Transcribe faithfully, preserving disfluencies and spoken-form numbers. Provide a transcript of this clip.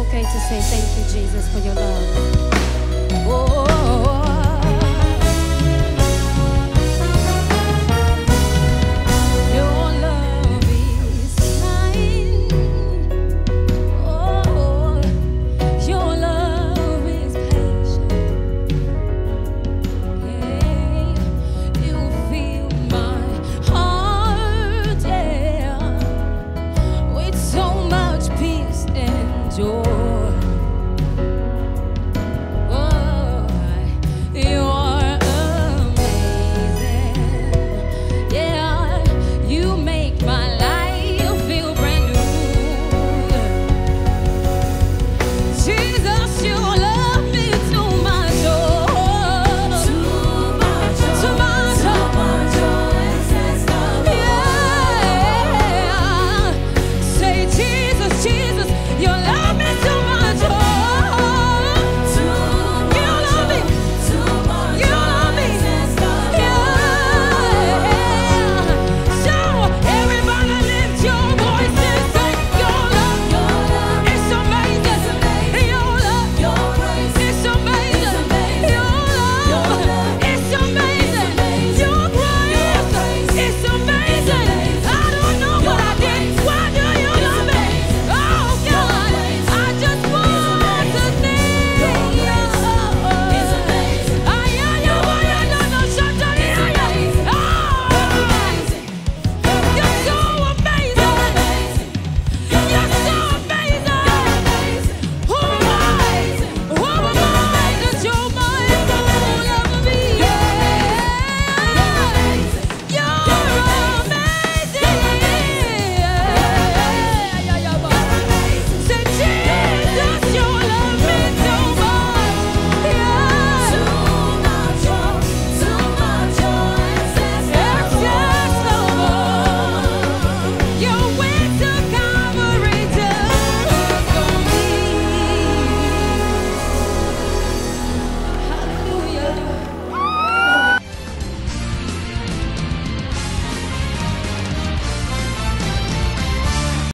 okay to say thank you, Jesus, for your love. Oh.